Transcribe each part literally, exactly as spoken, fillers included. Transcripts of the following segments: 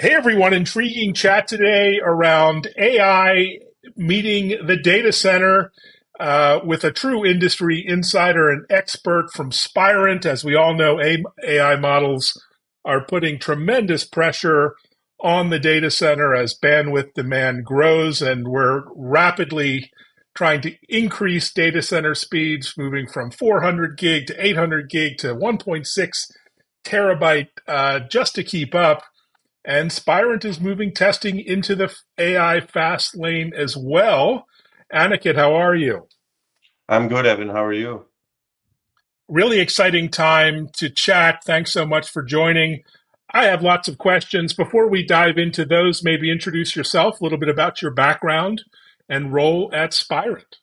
Hey, everyone. Intriguing chat today around A I meeting the data center uh, with a true industry insider and expert from Spirent. As we all know, A I models are putting tremendous pressure on the data center as bandwidth demand grows, and we're rapidly trying to increase data center speeds, moving from four hundred gig to eight hundred gig to one point six terabyte uh, just to keep up. And Spirent is moving testing into the A I fast lane as well. Aniket, how are you? I'm good, Evan. How are you? Really exciting time to chat. Thanks so much for joining. I have lots of questions. Before we dive into those, maybe introduce yourself, a little bit about your background and role at Spirent.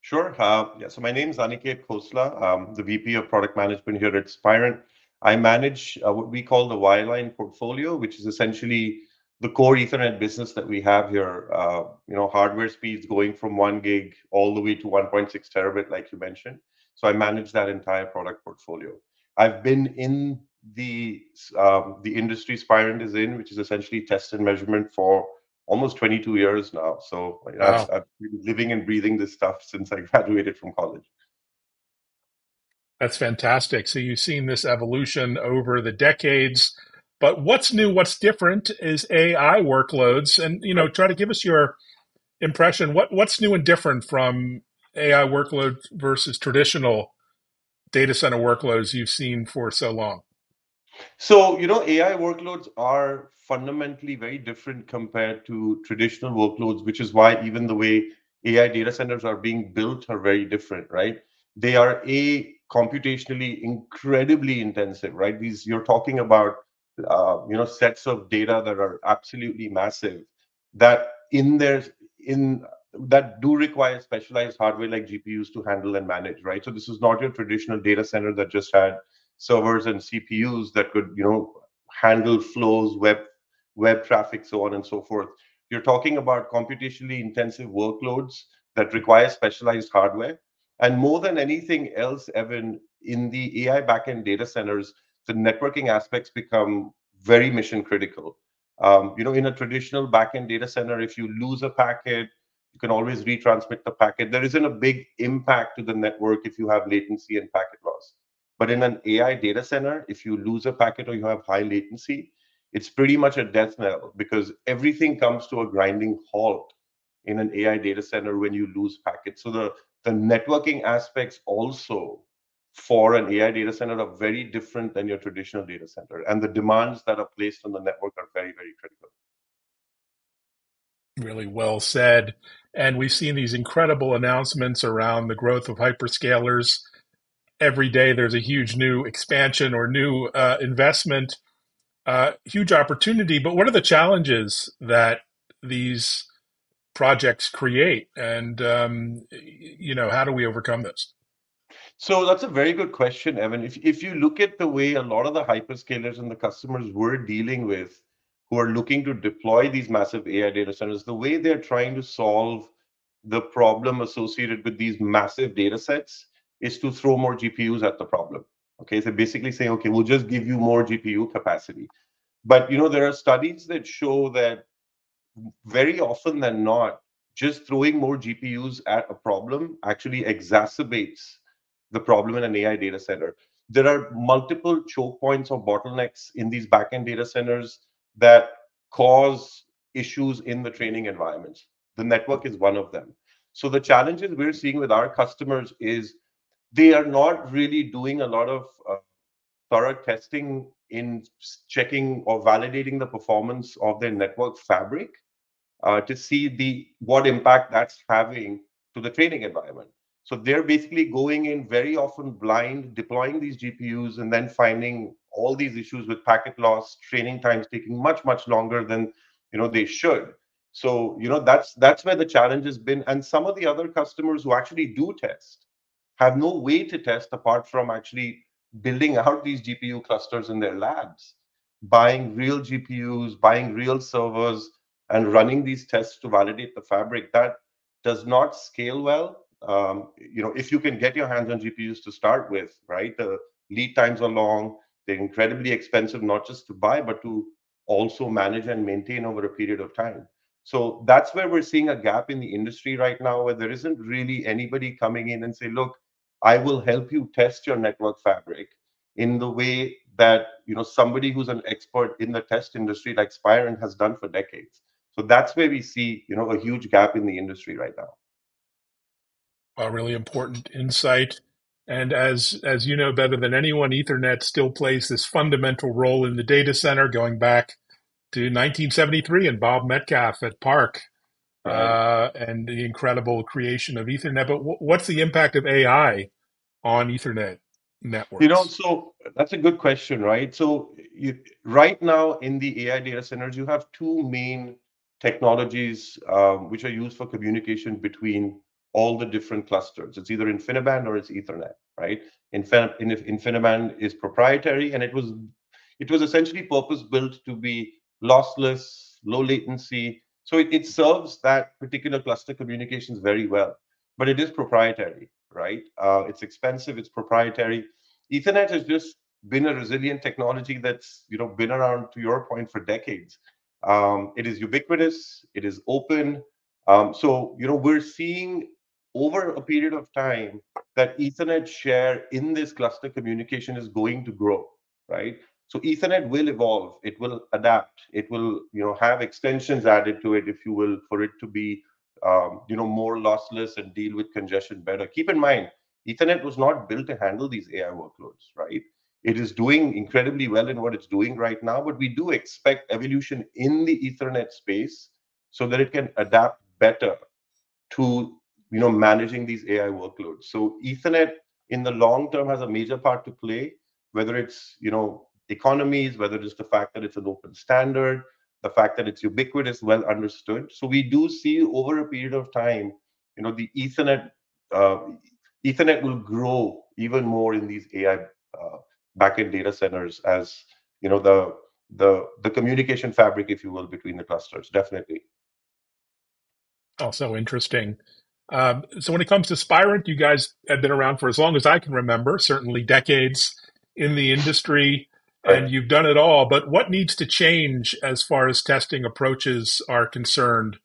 Sure. Uh, yeah, so my name is Aniket Khosla. I'm the V P of Product Management here at Spirent. I manage uh, what we call the wireline portfolio, which is essentially the core Ethernet business that we have here. Uh, you know, hardware speeds going from one gig all the way to one point six terabit, like you mentioned. So I manage that entire product portfolio. I've been in the um, the industry Spirent is in, which is essentially test and measurement, for almost twenty-two years now. So wow. I've, I've been living and breathing this stuff since I graduated from college. That's fantastic. So you've seen this evolution over the decades, but what's new, what's different is A I workloads. And, you know, try to give us your impression. What, what's new and different from A I workload versus traditional data center workloads you've seen for so long? So, you know, A I workloads are fundamentally very different compared to traditional workloads, which is why even the way A I data centers are being built are very different, right? They are a computationally incredibly intensive, right? These you're talking about, uh, you know, sets of data that are absolutely massive, that in their in that do require specialized hardware like G P Us to handle and manage, right? So this is not your traditional data center that just had servers and C P Us that could, you know, handle flows, web web traffic, so on and so forth. You're talking about computationally intensive workloads that require specialized hardware. And more than anything else, Evan, in the A I backend data centers, the networking aspects become very mission critical. Um, you know, in a traditional backend data center, if you lose a packet, you can always retransmit the packet. There isn't a big impact to the network if you have latency and packet loss. But in an A I data center, if you lose a packet or you have high latency, it's pretty much a death knell, because everything comes to a grinding halt in an A I data center when you lose packets. So the The networking aspects also for an A I data center are very different than your traditional data center. And the demands that are placed on the network are very, very critical. Really well said. And we've seen these incredible announcements around the growth of hyperscalers. Every day there's a huge new expansion or new uh, investment, uh, huge opportunity. But what are the challenges that these projects create, and um, you know, how do we overcome this? So that's a very good question, Evan. If if you look at the way a lot of the hyperscalers and the customers we're dealing with, who are looking to deploy these massive A I data centers, the way they're trying to solve the problem associated with these massive data sets is to throw more G P Us at the problem. Okay, so basically saying, okay, we'll just give you more G P U capacity. But you know, there are studies that show that very often than not, just throwing more G P Us at a problem actually exacerbates the problem in an A I data center. There are multiple choke points or bottlenecks in these backend data centers that cause issues in the training environments. The network is one of them. So the challenges we're seeing with our customers is they are not really doing a lot of uh, thorough testing in checking or validating the performance of their network fabric. Uh, to see the what impact that's having to the training environment. So they're basically going in very often blind, deploying these G P Us, and then finding all these issues with packet loss, training times taking much, much longer than you know they should. So you know that's that's where the challenge has been. And some of the other customers who actually do test have no way to test apart from actually building out these G P U clusters in their labs, buying real G P Us, buying real servers, and running these tests to validate the fabric. That does not scale well. Um, you know, if you can get your hands on G P Us to start with, right? The lead times are long, they're incredibly expensive, not just to buy, but to also manage and maintain over a period of time. So that's where we're seeing a gap in the industry right now, where there isn't really anybody coming in and say, look, I will help you test your network fabric in the way that, you know, somebody who's an expert in the test industry like Spirent has done for decades. So that's where we see, you know, a huge gap in the industry right now. A really important insight. And as, as you know better than anyone, Ethernet still plays this fundamental role in the data center, going back to nineteen seventy-three and Bob Metcalf at PARC, right. uh, and the incredible creation of Ethernet. But w what's the impact of A I on Ethernet networks? You know, so that's a good question, right? So you, right now in the A I data centers, you have two main technologies um, which are used for communication between all the different clusters. It's either InfiniBand or it's Ethernet, right? Infin InfiniBand is proprietary, and it was, it was essentially purpose-built to be lossless, low latency. So it, it serves that particular cluster communications very well, but it is proprietary, right? Uh, it's expensive, it's proprietary. Ethernet has just been a resilient technology that's, you know, been around, to your point, for decades. Um, it is ubiquitous, it is open. Um, so, you know, we're seeing over a period of time that Ethernet share in this cluster communication is going to grow, right? So Ethernet will evolve, it will adapt, it will, you know, have extensions added to it, if you will, for it to be, um, you know, more lossless and deal with congestion better. Keep in mind, Ethernet was not built to handle these A I workloads, right? It is doing incredibly well in what it's doing right now, but we do expect evolution in the Ethernet space so that it can adapt better to, you know, managing these A I workloads. So Ethernet in the long term has a major part to play, whether it's, you know, economies, whether it's the fact that it's an open standard, the fact that it's ubiquitous, well understood. So we do see over a period of time, you know, the Ethernet uh, Ethernet will grow even more in these A I uh, backend data centers as, you know, the the the communication fabric, if you will, between the clusters, definitely. Oh, so interesting. Um, so when it comes to Spirent, you guys have been around for as long as I can remember, certainly decades in the industry. And you've done it all, but what needs to change as far as testing approaches are concerned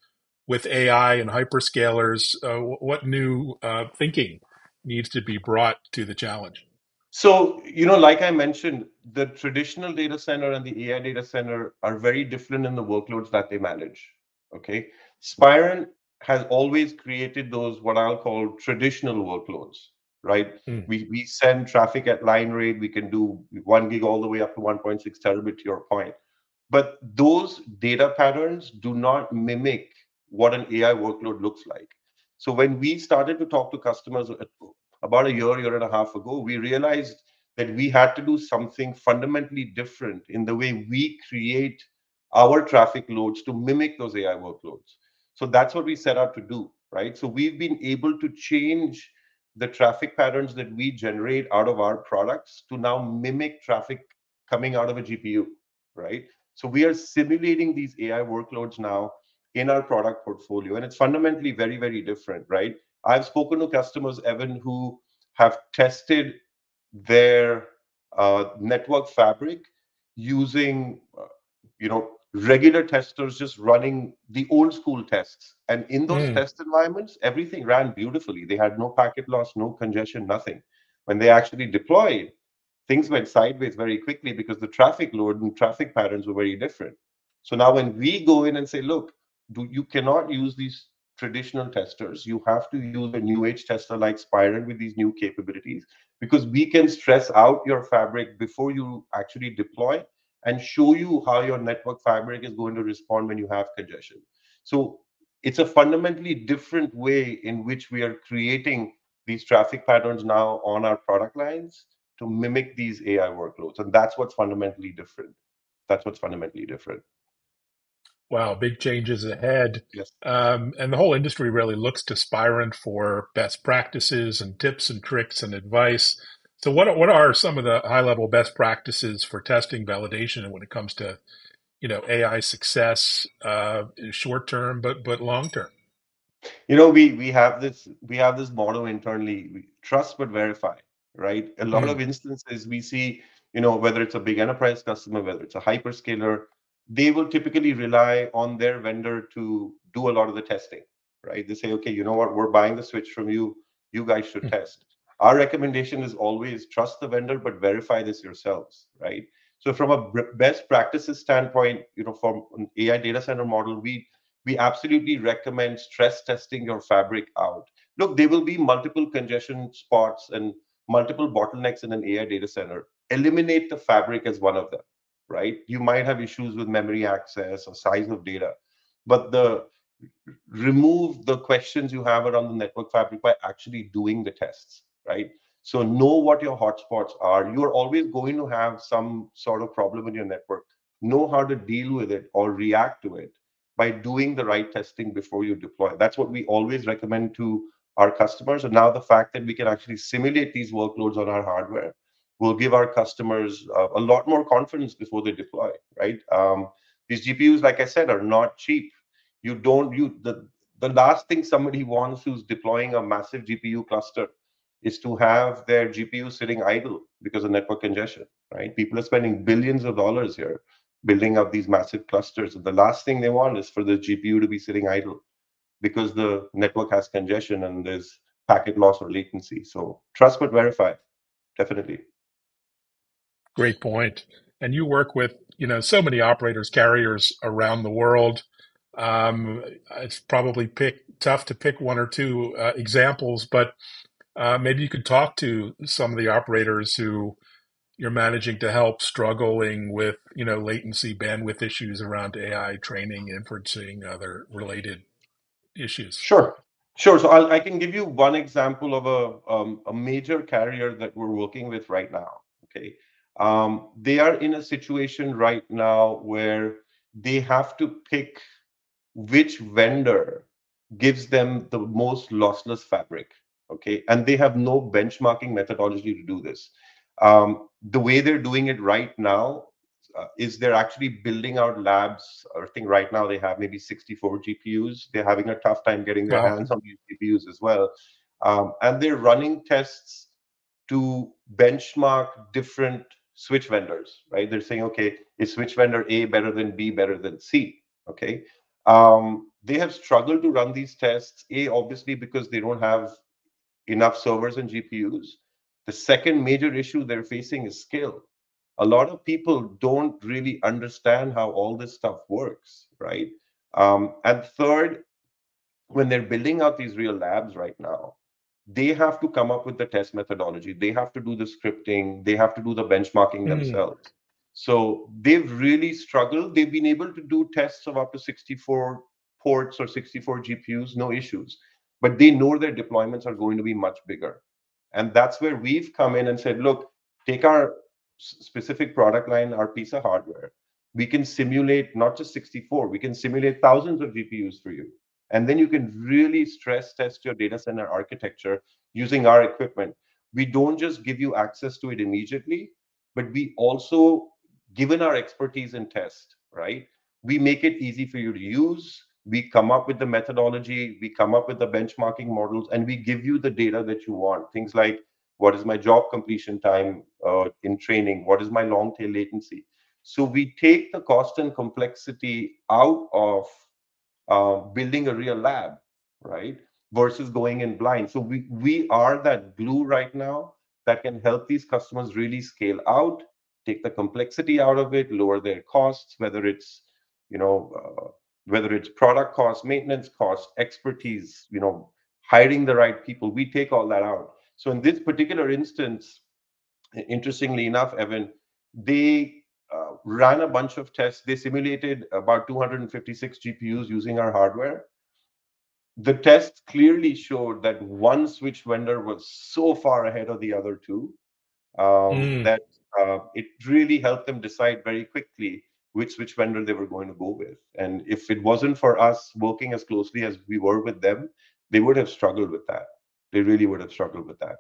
with A I and hyperscalers? Uh, what new uh, thinking needs to be brought to the challenge? So, you know, like I mentioned, the traditional data center and the A I data center are very different in the workloads that they manage, okay? Spirent has always created those, what I'll call traditional workloads. Right, mm. we we send traffic at line rate. We can do one gig all the way up to one point six terabit. To your point, but those data patterns do not mimic what an A I workload looks like. So when we started to talk to customers about a year, year and a half ago, we realized that we had to do something fundamentally different in the way we create our traffic loads to mimic those A I workloads. So that's what we set out to do. Right. So we've been able to change the traffic patterns that we generate out of our products to now mimic traffic coming out of a G P U, right? So we are simulating these A I workloads now in our product portfolio, and it's fundamentally very, very different, right? I've spoken to customers, Evan, who have tested their uh, network fabric using, uh, you know, regular testers just running the old school tests. And in those mm. test environments, everything ran beautifully. They had no packet loss, no congestion, nothing. When they actually deployed, things went sideways very quickly because the traffic load and traffic patterns were very different. So now when we go in and say, look, do, you cannot use these traditional testers. You have to use a new age tester like Spirent with these new capabilities, because we can stress out your fabric before you actually deploy and show you how your network fabric is going to respond when you have congestion. So it's a fundamentally different way in which we are creating these traffic patterns now on our product lines to mimic these A I workloads. And that's what's fundamentally different. That's what's fundamentally different. Wow, big changes ahead. Yes. Um, and the whole industry really looks to Spirent for best practices and tips and tricks and advice. So what, what are some of the high-level best practices for testing validation when it comes to, you know, A I success, uh, short-term, but but long-term? You know, we we have this we have this motto internally: we trust but verify. Right. A lot mm. of instances we see, you know, whether it's a big enterprise customer, whether it's a hyperscaler, they will typically rely on their vendor to do a lot of the testing, right? They say, okay, you know what, we're buying the switch from you. You guys should mm-hmm. test. Our recommendation is always trust the vendor, but verify this yourselves, right? So from a best practices standpoint, you know, from an A I data center model, we we absolutely recommend stress testing your fabric out. Look, there will be multiple congestion spots and multiple bottlenecks in an A I data center. Eliminate the fabric as one of them, right? You might have issues with memory access or size of data, but the remove the questions you have around the network fabric by actually doing the tests, right? So know what your hotspots are. You are always going to have some sort of problem in your network. Know how to deal with it or react to it by doing the right testing before you deploy. That's what we always recommend to our customers. And now the fact that we can actually simulate these workloads on our hardware will give our customers uh, a lot more confidence before they deploy, right? Um, these G P Us, like I said, are not cheap. You don't, you the, the last thing somebody wants who's deploying a massive G P U cluster is to have their G P U sitting idle because of network congestion, right? People are spending billions of dollars here building up these massive clusters. And the last thing they want is for the G P U to be sitting idle because the network has congestion and there's packet loss or latency. So trust but verify, definitely. Great point. And you work with, you know, so many operators, carriers around the world. Um, it's probably pick, tough to pick one or two uh, examples, but Uh, maybe you could talk to some of the operators who you're managing to help struggling with, you know, latency, bandwidth issues around A I training, inferencing, other related issues. Sure, sure. So I'll, I can give you one example of a um, a major carrier that we're working with right now. Okay, um, they are in a situation right now where they have to pick which vendor gives them the most lossless fabric. Okay, and they have no benchmarking methodology to do this. Um, the way they're doing it right now uh, is they're actually building out labs. I think right now they have maybe sixty-four G P Us. They're having a tough time getting their wow. hands on these G P Us as well. Um, and they're running tests to benchmark different switch vendors, right? They're saying, okay, is switch vendor A better than B, better than C? Okay, um, they have struggled to run these tests, A, obviously, because they don't have enough servers and G P Us. The second major issue they're facing is scale. A lot of people don't really understand how all this stuff works, right? Um, and third, when they're building out these real labs right now, they have to come up with the test methodology. They have to do the scripting. They have to do the benchmarking mm-hmm. themselves. So they've really struggled. They've been able to do tests of up to sixty-four ports or sixty-four G P Us, no issues. But they know their deployments are going to be much bigger. And that's where we've come in and said, look, take our specific product line, our piece of hardware. We can simulate not just sixty-four, we can simulate thousands of G P Us for you. And then you can really stress test your data center architecture using our equipment. We don't just give you access to it immediately, but we also, given our expertise in test, right? We make it easy for you to use. We come up with the methodology, we come up with the benchmarking models, and we give you the data that you want. Things like, what is my job completion time uh, in training? What is my long tail latency? So we take the cost and complexity out of uh, building a real lab, right? Versus going in blind. So we, we are that glue right now that can help these customers really scale out, take the complexity out of it, lower their costs, whether it's, you know, uh, whether it's product cost, maintenance cost, expertise, you know, hiring the right people, we take all that out. So in this particular instance, interestingly enough, Evan, they uh, ran a bunch of tests. They simulated about two hundred fifty-six G P Us using our hardware. The tests clearly showed that one switch vendor was so far ahead of the other two um, mm. that uh, it really helped them decide very quickly which which vendor they were going to go with. And if it wasn't for us working as closely as we were with them, they would have struggled with that. They really would have struggled with that.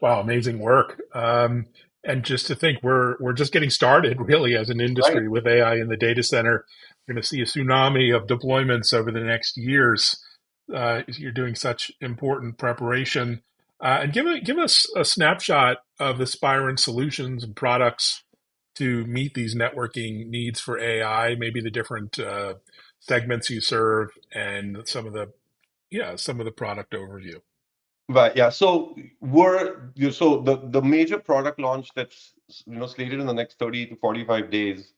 Wow, amazing work. Um, and just to think, we're we're just getting started really as an industry right. with A I in the data center. You're gonna see a tsunami of deployments over the next years. Uh, you're doing such important preparation. Uh, and give, give us a snapshot of the Spirent solutions and products to meet these networking needs for A I, maybe the different uh, segments you serve and some of the, yeah, some of the product overview. Right. Yeah. So we're, so the, the major product launch that's, you know, slated in the next thirty to forty-five days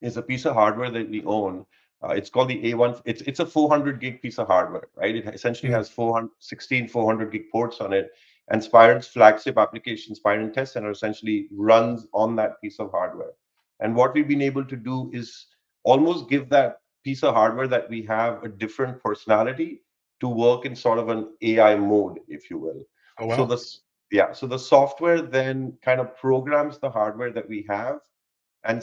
is a piece of hardware that we own. Uh, it's called the A one. It's it's a four hundred gig piece of hardware, right? It essentially has four hundred, sixteen four hundred gig ports on it, and Spirent's flagship application, Spirent Test Center, essentially runs on that piece of hardware. And what we've been able to do is almost give that piece of hardware that we have a different personality to work in sort of an A I mode, if you will. Oh, wow. So the yeah, so the software then kind of programs the hardware that we have, and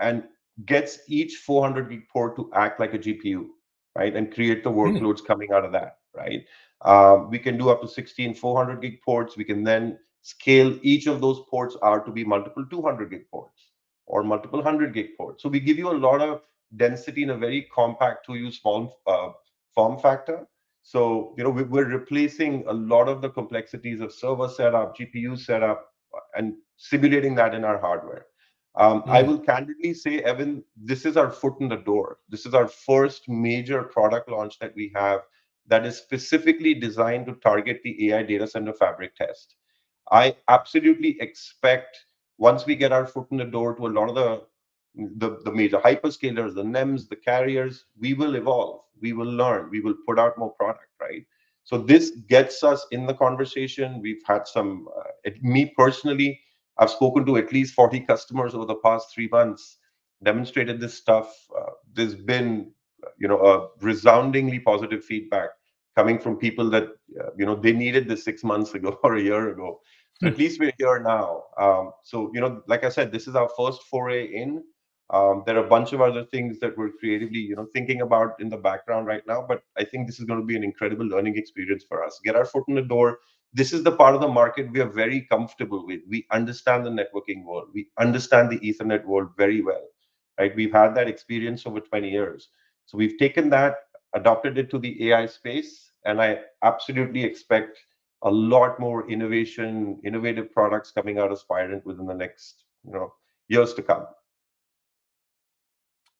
and gets each four hundred gig port to act like a G P U, right? And create the workloads mm. coming out of that, right? Uh, we can do up to sixteen four hundred gig ports. We can then scale each of those ports out to be multiple two hundred gig ports or multiple one hundred gig ports. So we give you a lot of density in a very compact to use form, uh, form factor. So, you know, we, we're replacing a lot of the complexities of server setup, G P U setup, and simulating that in our hardware. Um, mm. I will candidly say, Evan, this is our foot in the door. This is our first major product launch that we have that is specifically designed to target the A I data center fabric test. I absolutely expect, once we get our foot in the door to a lot of the, the, the major hyperscalers, the N E Ms, the carriers, we will evolve, we will learn, we will put out more product, right? So this gets us in the conversation. We've had some, uh, it, me personally, I've spoken to at least forty customers over the past three months, demonstrated this stuff. Uh, there's been, you know, a resoundingly positive feedback coming from people that, uh, you know, they needed this six months ago or a year ago. So at least we're here now. Um, so, you know, like I said, this is our first foray in. Um, there are a bunch of other things that we're creatively, you know, thinking about in the background right now. But I think this is going to be an incredible learning experience for us. Get our foot in the door. This is the part of the market we are very comfortable with. We understand the networking world. We understand the Ethernet world very well, right? We've had that experience over twenty years. So we've taken that, adopted it to the A I space, and I absolutely expect a lot more innovation, innovative products coming out of Spirent within the next, you know, years to come.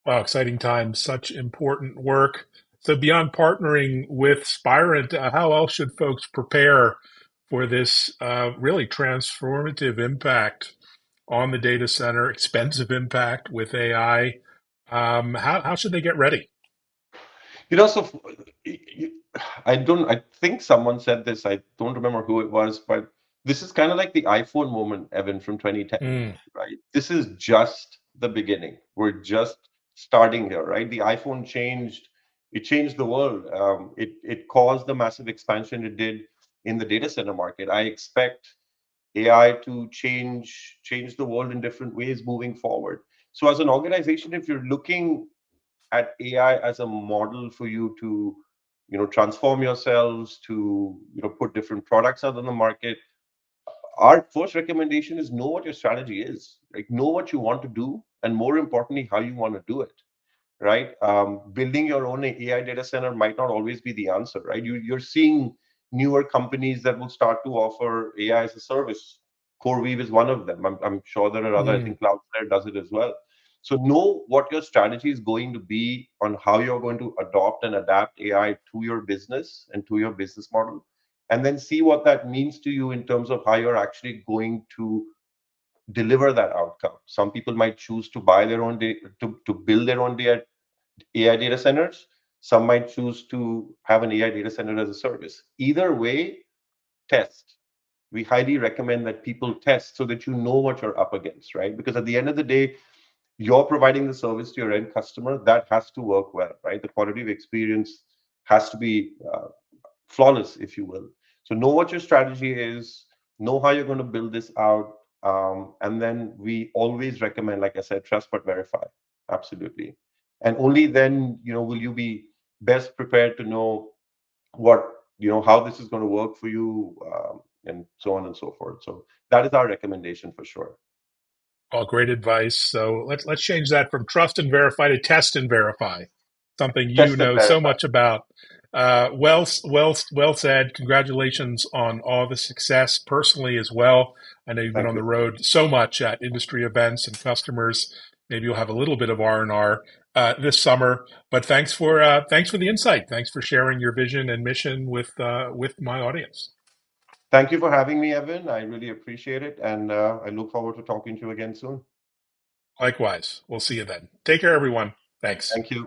Wow, exciting times, such important work. So beyond partnering with Spirent, uh, how else should folks prepare for this uh, really transformative impact on the data center, expensive impact with A I? Um, how, how should they get ready? You know, so I don't, I think someone said this, I don't remember who it was, but this is kind of like the iPhone moment, Evan, from twenty ten, mm. right? This is just the beginning. We're just starting here, right? The iPhone changed, it changed the world. Um, it, it caused the massive expansion it did in the data center market. I expect A I to change, change the world in different ways moving forward. So as an organization, if you're looking at A I as a model for you to, you know, transform yourselves, to, you know, put different products out on the market, our first recommendation is know what your strategy is. Like, know what you want to do, and more importantly, how you want to do it, right? Um, building your own A I data center might not always be the answer, right? You, you're seeing newer companies that will start to offer A I as a service. CoreWeave is one of them. I'm, I'm sure there are other, mm. I think Cloudflare does it as well. So know what your strategy is going to be on how you're going to adopt and adapt A I to your business and to your business model, and then see what that means to you in terms of how you're actually going to deliver that outcome. Some people might choose to buy their own data, to, to build their own data, A I data centers. Some might choose to have an A I data center as a service. Either way, test. We highly recommend that people test so that you know what you're up against, right? Because at the end of the day, you're providing the service to your end customer. That has to work well, right? The quality of experience has to be uh, flawless, if you will. So know what your strategy is, know how you're going to build this out. Um, and then we always recommend, like I said, trust but verify. Absolutely. And only then, you know, will you be best prepared to know what, you know, how this is going to work for you, um, and so on and so forth. So that is our recommendation for sure. Oh, great advice. So let's let's change that from trust and verify to test and verify, something you know so much about. Uh, well, well, well said. Congratulations on all the success personally as well. I know you've Thank been on you. the road so much at industry events and customers. Maybe you'll have a little bit of R and R uh, this summer. But thanks for uh, thanks for the insight. Thanks for sharing your vision and mission with uh, with my audience. Thank you for having me, Evan. I really appreciate it, and uh, I look forward to talking to you again soon. Likewise. We'll see you then. Take care, everyone. Thanks. Thank you.